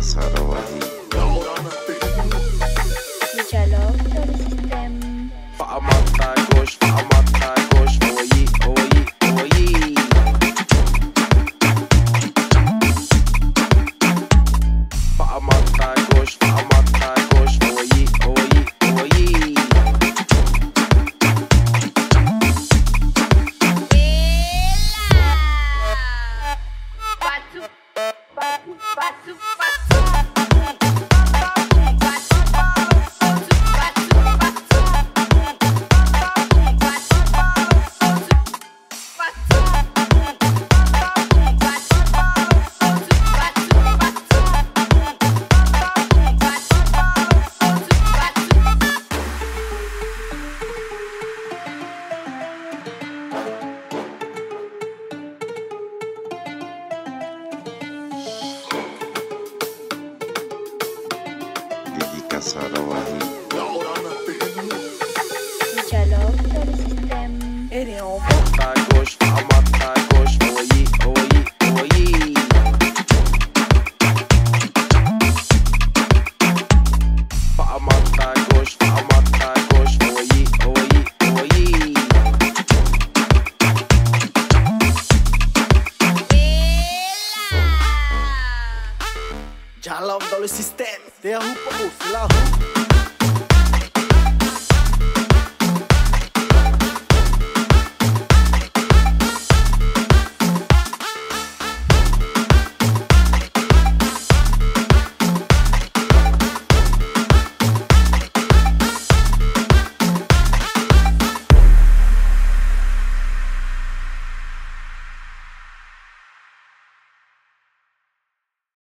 Lázaro allí. Jalan dalam sistem, dia hukum ulah.